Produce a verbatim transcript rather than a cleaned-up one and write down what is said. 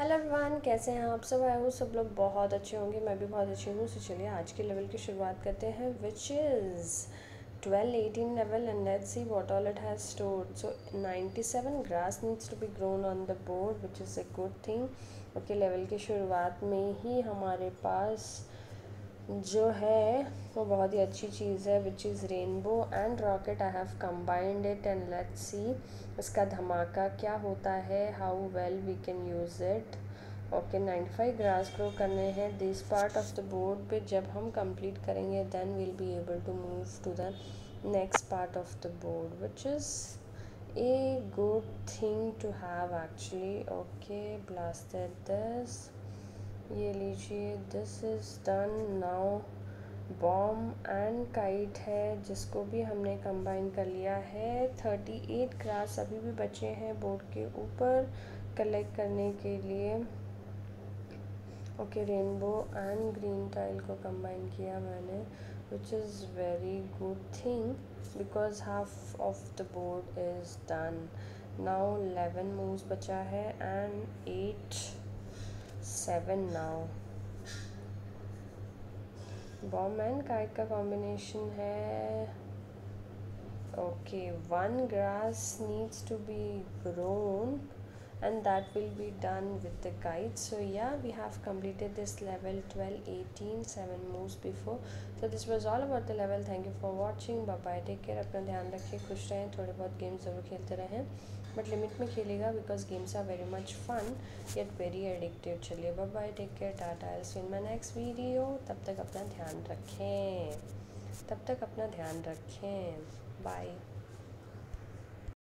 Hello everyone, कैसे हैं आप सब? आए हो सब लोग बहुत अच्छे होंगे, मैं भी बहुत अच्छी हूँ। सो चलिए आज के लेवल की शुरुआत करते हैं, which is twelve eighteen level, and let's see what all it has stored. So ninety seven grass needs to be grown on the board which is a good thing. Okay, level की शुरुआत में ही हमारे पास जो है वो बहुत ही अच्छी चीज़ है, which is rainbow and rocket. I have combined it and let's see इसका धमाका क्या होता है, how well we can use it. Okay, ninety five grass grow करने हैं this part of the board पे। जब हम कंप्लीट करेंगे then we'll be able to move to the next part of the board, which is a good thing to have actually. Okay, blasted this, ये लीजिए, this is done now. Bomb and kite है जिसको भी हमने combine कर लिया है। Thirty eight grass अभी भी बचे हैं बोर्ड के ऊपर कलेक्ट करने के लिए। Okay, rainbow and green tile को कंबाइन किया मैंने, which is very good thing because half of the board is done now. Eleven moves बचा है and at seven now. Bomb and kite का कॉम्बिनेशन है। Okay, one grass needs to be grown and that will be done with the kite. So yeah we have completed this level twelve eighteen seven moves before. So this was all about the level. Thank you for watching, bye bye, take care, अपना ध्यान रखिए, खुश रहें, थोड़े बहुत games ज़रूर खेलते रहें बट लिमिट में खेलेगा because games are very much fun yet very addictive. चलिए bye bye, take care, tata, I see you in my next video. तब तक अपना ध्यान रखें, तब तक अपना ध्यान रखें, बाय।